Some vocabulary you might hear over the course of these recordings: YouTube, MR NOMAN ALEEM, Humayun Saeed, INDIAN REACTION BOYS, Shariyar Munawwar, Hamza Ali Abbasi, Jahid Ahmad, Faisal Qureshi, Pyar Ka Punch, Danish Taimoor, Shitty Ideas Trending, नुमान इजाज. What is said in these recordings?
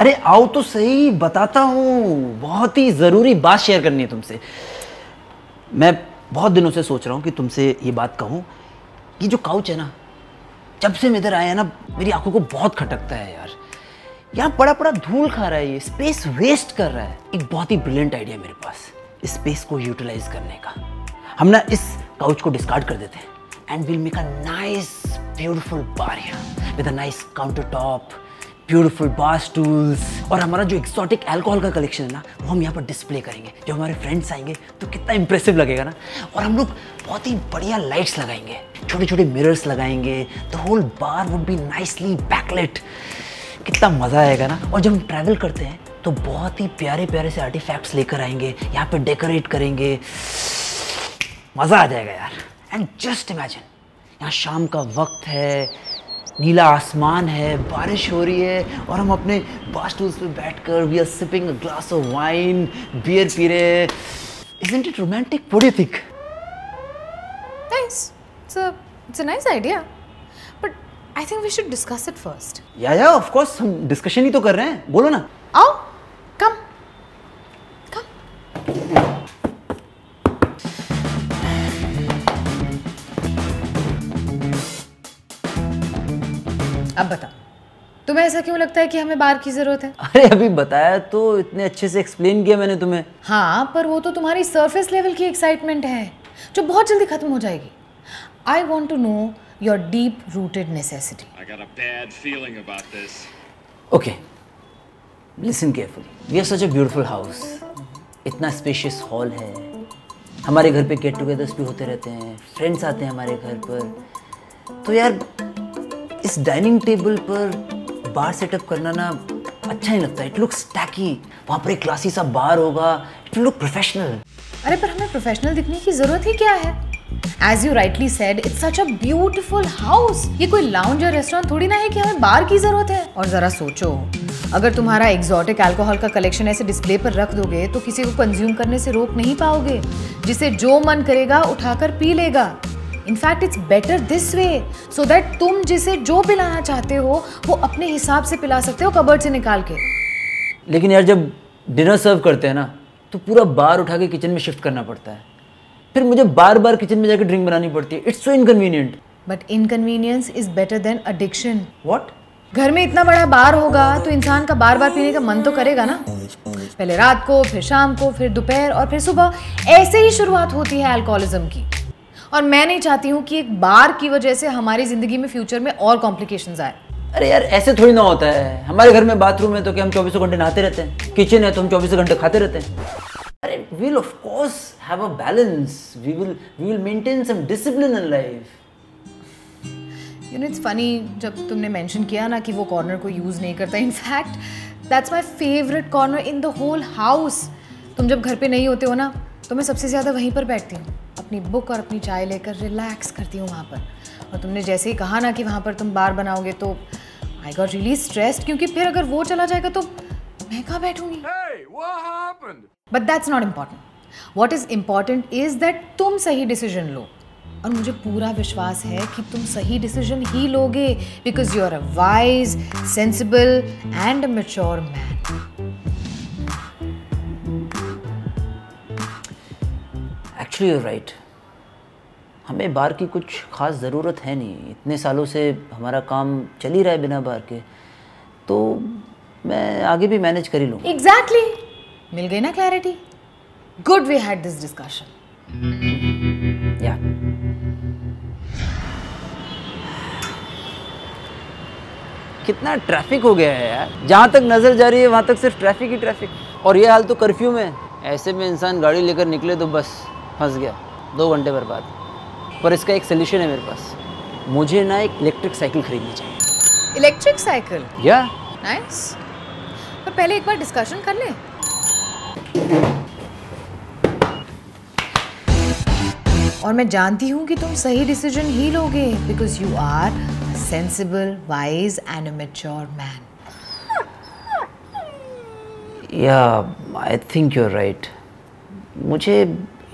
अरे आओ तो सही, बताता हूँ, बहुत ही ज़रूरी बात शेयर करनी है तुमसे। मैं बहुत दिनों से सोच रहा हूँ कि तुमसे ये बात कहूँ। ये जो काउच है ना, जब से मैं इधर आया ना मेरी आंखों को बहुत खटकता है यार। यहाँ बड़ा बड़ा धूल खा रहा है, ये स्पेस वेस्ट कर रहा है। एक बहुत ही ब्रिलियंट आइडिया मेरे पास स्पेस को यूटिलाइज करने का। हम ना इस काउच को डिस्कार्ड कर देते हैं and will make a nice beautiful bar here with a nice counter top, beautiful bar stools. और हमारा जो एक्सोटिक अल्कोहल का कलेक्शन है ना, वो हम यहाँ पर डिस्प्ले करेंगे। जब हमारे फ्रेंड्स आएंगे तो कितना इंप्रेसिव लगेगा ना। और हम लोग बहुत ही बढ़िया लाइट्स लगाएंगे, छोटे छोटे मिरर्स लगाएंगे। The whole bar would be nicely backlit. कितना मज़ा आएगा ना। और जब हम ट्रैवल करते हैं तो बहुत ही प्यारे प्यारे से आर्टिफैक्ट्स लेकर आएंगे, यहाँ पर डेकोरेट करेंगे। मज़ा आ जाएगा यार। एंड जस्ट इमेजिन, यहाँ शाम का वक्त है, नीला आसमान है, बारिश हो रही है और हम अपने बार स्टूल्स पे बैठकर we are sipping a glass of wine, beer पी रहे हैं। Isn't it romantic? What do you think? Nice, it's a nice idea, but I think we should discuss it first. Yeah of course, हम discussion ही तो कर रहे हैं। बोलो ना, आओ, कम कम। अब बता, तुम्हें ऐसा क्यों लगता है कि हमें बार की जरूरत है? अरे अभी बताया तो, इतने अच्छे से एक्सप्लेन किया मैंने तुम्हें। हाँ, पर वो तो तुम्हारी सरफेस लेवल की एक्साइटमेंट है जो बहुत जल्दी खत्म हो जाएगी। I want to know your deep rooted necessity. Okay, listen carefully. We have such a beautiful house, इतना स्पेशियस हॉल है। हमारे घर पे गेट टुगेदर्स भी होते रहते हैं, फ्रेंड्स आते हैं हमारे घर पर। तो यार इस डाइनिंग टेबल पर बार सेटअप करना ना अच्छा नहीं लगता। It looks tacky. वहाँ पर एक क्लासी सा बार होगा, इट विल लुक प्रोफेशनल। अरे पर हमें प्रोफेशनल दिखने की जरूरत ही क्या है? As you rightly said, it's such a beautiful house. ये कोई लाउंज या रेस्टोरेंट थोड़ी ना है कि हमें बार की जरूरत है। और जरा सोचो, अगर तुम्हारा एग्जॉटिक अल्कोहल का कलेक्शन ऐसे डिस्प्ले पर रख दोगे तो किसी को कंज्यूम करने से रोक नहीं पाओगे। जिसे जो मन करेगा उठाकर पी लेगा। In fact it's better this way so that तुम जिसे जो पिलाना चाहते हो वो अपने हिसाब से पिला सकते हो, कबर्ड से निकाल के। लेकिन यार जब डिनर सर्व करते हैं ना तो पूरा बार उठा के किचन में शिफ्ट करना पड़ता है। फिर मुझे बार बार किचन में जाकर ड्रिंक बनानी पड़ती है। It's so inconvenient. But inconvenience is better than addiction. What? घर में इतना बड़ा बार होगा तो इंसान का बार बार पीने का मन तो करेगा ना। पहले रात को, फिर शाम को, फिर दोपहर और फिर सुबह। ऐसे ही शुरुआत होती है अल्कोहलिज्म की। और मैं नहीं चाहती हूँ कि एक बार की वजह से हमारी जिंदगी में फ्यूचर में और कॉम्प्लिकेशंस आए। अरे यार ऐसे थोड़ी ना होता है। हमारे घर में बाथरूम है तो क्या हम 24 घंटे नहाते रहते हैं? किचन है तो हम 24 घंटे खाते रहते हैं? अरे we will of course have a balance, we will maintain some discipline in life. You know it's funny, जब तुमने मेंशन किया ना कि वो कॉर्नर को यूज नहीं करता, in fact that's my favourite corner in the whole house. तुम जब घर पे नहीं होते हो ना तो मैं सबसे ज़्यादा वहीं पर बैठती हूँ, अपनी बुक और अपनी चाय लेकर रिलैक्स करती हूँ वहाँ पर। और तुमने जैसे ही कहा ना कि वहाँ पर तुम बार बनाओगे तो आई गॉट रियली स्ट्रेस्ड, क्योंकि फिर अगर वो चला जाएगा तो मैं कहाँ बैठूँगी? But that's not important. What is important is that तुम सही डिसीजन लो। और मुझे पूरा विश्वास है कि तुम सही डिसीजन ही लोगे, because you are a wise, sensible and a mature man. Actually you are right, हमें बार की कुछ ख़ास ज़रूरत है नहीं। इतने सालों से हमारा काम चल ही रहा है बिना बार के, तो मैं आगे भी मैनेज कर ही लूँ। एग्जैक्टली, मिल गई ना clarity? Good we had this discussion. या कितना ट्रैफिक हो गया है यार। जहाँ तक नज़र जा रही है वहाँ तक सिर्फ ट्रैफिक ही ट्रैफिक। और ये हाल तो कर्फ्यू में। ऐसे में इंसान गाड़ी लेकर निकले तो बस फंस गया, 2 घंटे बर्बाद। पर इसका एक सोल्यूशन है मेरे पास। मुझे ना एक इलेक्ट्रिक साइकिल खरीदनी चाहिए। Electric cycle? या नाइस, पर पहले एक बार डिस्कशन कर ले। और मैं जानती हूँ कि तुम सही डिसीजन ही लोगे, because you are a sensible, wise and a mature man. या I think you are right. मुझे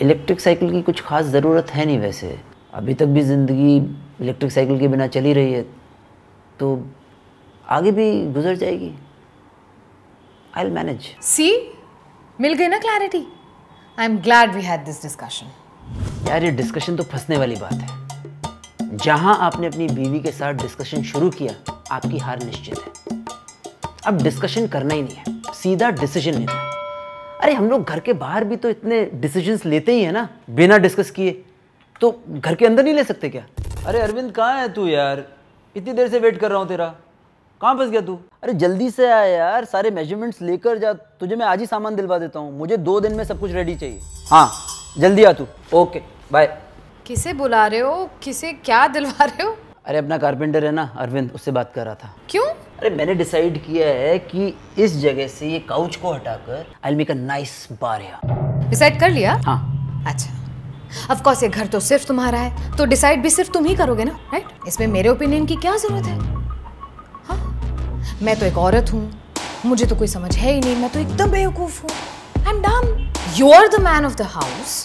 इलेक्ट्रिक साइकिल की कुछ ख़ास ज़रूरत है नहीं। वैसे अभी तक भी ज़िंदगी इलेक्ट्रिक साइकिल के बिना चली रही है, तो आगे भी गुजर जाएगी। I'll manage. See? मिल गई ना clarity? I'm glad we had this discussion. यार ये डिस्कशन तो फंसने वाली बात है। जहाँ आपने अपनी बीवी के साथ डिस्कशन शुरू किया, आपकी हार निश्चित है। अब डिस्कशन करना ही नहीं है, सीधा डिसीजन लेना है। अरे हम लोग घर के बाहर भी तो इतने डिसीजंस लेते ही है ना, बिना डिस्कस किए। तो घर के अंदर नहीं ले सकते क्या? अरे अरविंद कहाँ है तू यार? इतनी देर से वेट कर रहा हूँ तेरा। कहाँ फंस गया तू? अरे जल्दी से आया यार, सारे मेजरमेंट्स लेकर जा। तुझे मैं आज ही सामान दिलवा देता हूँ, मुझे 2 दिन में सब कुछ रेडी चाहिए। हाँ जल्दी आ तू। Okay bye. किसे बुला रहे हो, किसे क्या दिलवा रहे हो? अरे अपना कारपेंटर है ना अरविंद, उससे बात कर रहा था। क्यों? अरे मैंने डिसाइड किया है कि इस जगह से ये काउच को हटाकर I will make a nice bar here. Decide कर लिया? हाँ। अच्छा ऑफ कोर्स ये घर तो सिर्फ तुम्हारा है, तो डिसाइड भी सिर्फ तुम ही करोगे ना, राइट? इसमें मेरे ओपिनियन की क्या जरूरत है? हाँ मैं तो एक औरत हूँ, मुझे तो कोई समझ है ही नहीं, मैं तो एकदम बेवकूफ हूँ। I am dumb. You are the man of the house,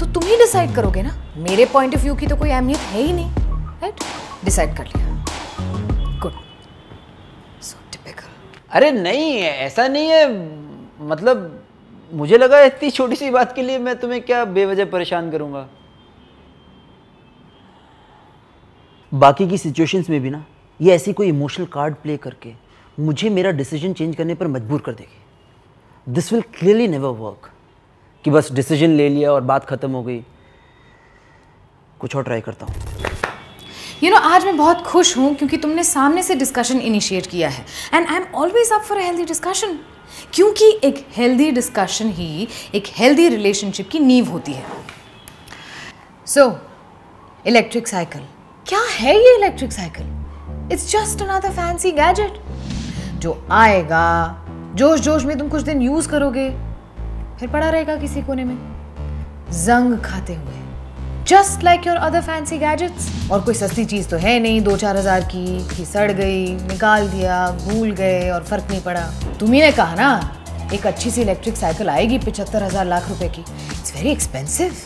तो तुम ही डिसाइड करोगे ना, मेरे पॉइंट ऑफ व्यू की तो कोई अहमियत है ही नहीं, राइट? डिसाइड कर लिया, गुड। सो टिपिकल। अरे नहीं ऐसा नहीं है, मतलब मुझे लगा इतनी छोटी सी बात के लिए मैं तुम्हें क्या बेवजह परेशान करूंगा। बाकी की सिचुएशंस में भी ना ये ऐसी कोई इमोशनल कार्ड प्ले करके मुझे मेरा डिसीजन चेंज करने पर मजबूर कर देगी। This will clearly never work कि बस डिसीजन ले लिया और बात खत्म हो गई। कुछ और ट्राई करता हूँ। यू नो आज मैं बहुत खुश हूँ क्योंकि तुमने सामने से डिस्कशन इनिशिएट किया है, and I am always up for a healthy discussion, क्योंकि एक हेल्दी डिस्कशन ही एक हेल्दी रिलेशनशिप की नींव होती है। सो इलेक्ट्रिक साइकिल क्या है? ये electric cycle it's just another fancy gadget जो आएगा, जोश जोश में तुम कुछ दिन यूज करोगे, फिर पड़ा रहेगा किसी कोने में जंग खाते हुए, just like your other fancy gadgets. और कोई सस्ती चीज तो है नहीं, 2-4 हज़ार की सड़ गई, निकाल दिया, भूल गए और फर्क नहीं पड़ा। तुम्ही ने कहा ना एक अच्छी सी इलेक्ट्रिक साइकिल आएगी 75,000 लाख रुपए की। It's very expensive.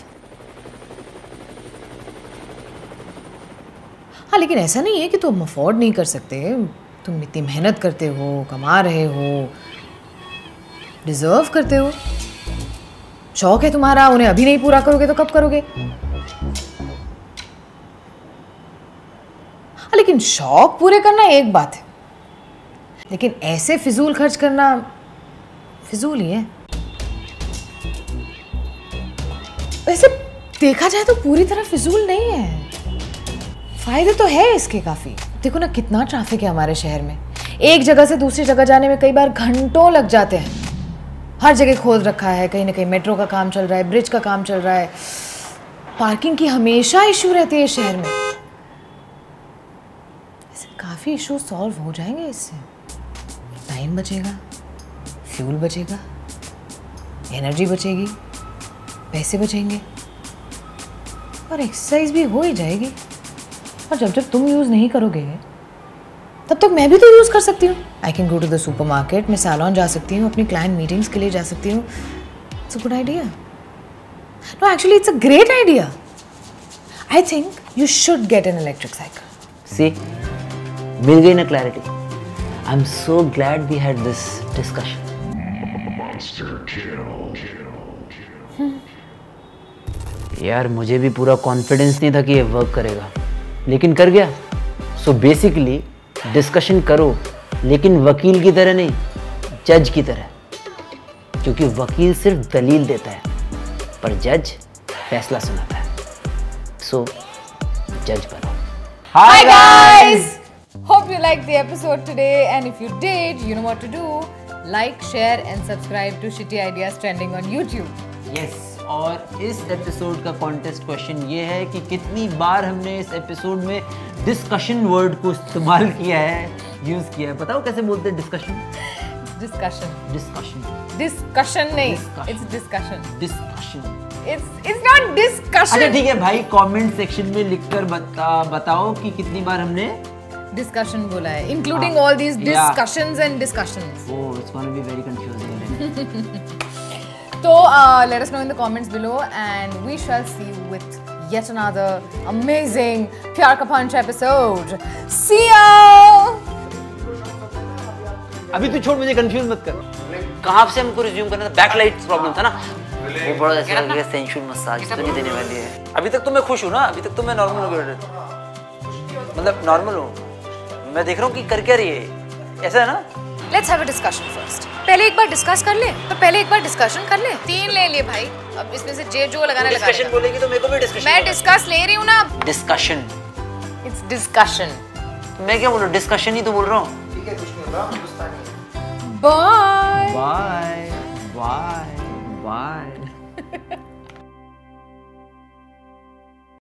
हाँ लेकिन ऐसा नहीं है कि तुम अफोर्ड नहीं कर सकते, तुम इतनी मेहनत करते हो, कमा रहे हो, डिजर्व करते हो। शौक है तुम्हारा, उन्हें अभी नहीं पूरा करोगे तो कब करोगे? लेकिन शौक पूरे करना एक बात है, लेकिन ऐसे फिजूल खर्च करना फिजूल ही है। वैसे देखा जाए तो पूरी तरह फिजूल नहीं है, फायदे तो है इसके काफी। देखो ना कितना ट्रैफिक है हमारे शहर में, एक जगह से दूसरी जगह जाने में कई बार घंटों लग जाते हैं। हर जगह खोद रखा है, कहीं ना कहीं मेट्रो का काम चल रहा है, ब्रिज का काम चल रहा है, पार्किंग की हमेशा इशू रहती है शहर में। काफ़ी इशू सॉल्व हो जाएंगे इससे, टाइम बचेगा, फ्यूल बचेगा, एनर्जी बचेगी, पैसे बचेंगे और एक्सरसाइज भी हो ही जाएगी। और जब जब तुम यूज़ नहीं करोगे तब तक मैं भी तो यूज़ कर सकती हूँ। I can go to the supermarket, मैं सैलॉन जा सकती हूँ, अपनी क्लाइंट मीटिंग्स के लिए जा सकती हूँ। It's a good idea. No actually it's a great idea. I think you should get an electric cycle. See मिल गई ना clarity. I am so glad we had this discussion. यार मुझे भी पूरा कॉन्फिडेंस नहीं था कि ये वर्क करेगा, लेकिन कर गया। सो बेसिकली डिस्कशन करो, लेकिन वकील की तरह नहीं, जज की तरह, क्योंकि वकील सिर्फ दलील देता है पर जज फैसला सुनाता है। सो जज बनो। Hi guys, hope you liked the episode today, and if you did, you know what to do. Like, share and subscribe to Shitty Ideas Trending on YouTube. Yes, और इस एपिसोड का कॉन्टेस्ट क्वेश्चन ये है कि कितनी बार हमने इस episode में डिस्कशन वर्ड को इस्तेमाल किया है, यूज किया है। बताओ कैसे बोलते हैं डिस्कशन? डिस्कशन। डिस्कशन। डिस्कशन नहीं, it's discussion. Discussion. It's not discussion. अच्छा ठीक है भाई, कमेंट सेक्शन में लिखकर बताओ कि कितनी बार हमने डिस्कशन बोला है, including all these discussions and discussions. Oh it's gonna be very confusing. तो let us know in the comments below, and we shall see you with yet another amazing प्यार का पंच एपिसोड। C you. अभी तू छोड़, मुझे confuse मत कर। कहाँ से हमको रिज्यूम करना था? बैकलाइट प्रॉब्लम था ना वो, बड़ा ऐसा सेंसुअल मसाज तो नहीं देने वाली है। अभी तक तो मैं खुश हूँ ना, अभी तक तो मैं नॉर्मल हो गया, मतलब नॉर्मल हूँ। मैं देख रहा हूँ कि कर क्या रही है, ऐसा है ना। Let's have a discussion first. पहले एक बार डिस्कस कर ले, तो पहले एक बार डिस्कशन कर ले। तीन ले लिए भाई, अब इसमें से जे जो लगाना लगा। डिस्कशन बोलेगी तो मेरे को भी डिस्कशन। मैं डिस्कस ले रही हूँ ना। डिस्कशन। It's discussion. मैं क्या बोल रहा हूँ? डिस्कशन ही तो बोल रहा हूँ। ठीक है, कुछ नहीं होगा, गुस्सा नहीं। Bye. Bye. Bye. Bye.